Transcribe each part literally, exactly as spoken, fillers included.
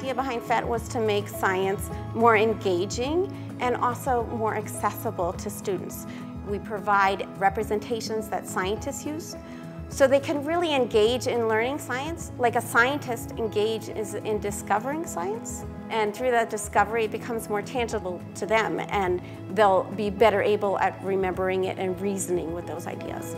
idea behind F E T was to make science more engaging and also more accessible to students. We provide representations that scientists use, so they can really engage in learning science like a scientist engages in discovering science. And through that discovery, it becomes more tangible to them, and they'll be better able at remembering it and reasoning with those ideas.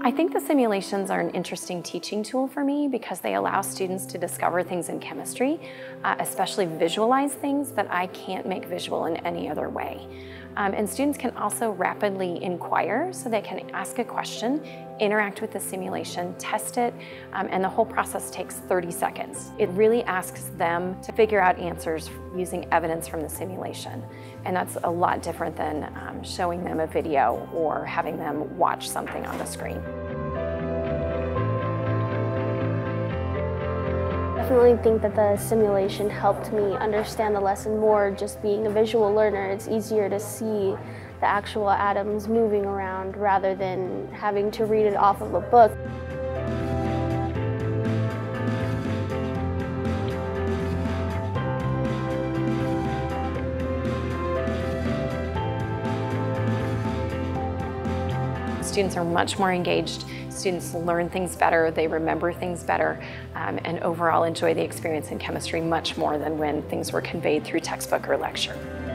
I think the simulations are an interesting teaching tool for me because they allow students to discover things in chemistry, uh, especially visualize things that I can't make visual in any other way. Um, and students can also rapidly inquire, so they can ask a question, interact with the simulation, test it, um, and the whole process takes thirty seconds. It really asks them to figure out answers using evidence from the simulation. And that's a lot different than um, showing them a video or having them watch something on the screen. I definitely think that the simulation helped me understand the lesson more. Just being a visual learner, it's easier to see the actual atoms moving around rather than having to read it off of a book. Students are much more engaged, students learn things better, they remember things better, um, and overall enjoy the experience in chemistry much more than when things were conveyed through textbook or lecture.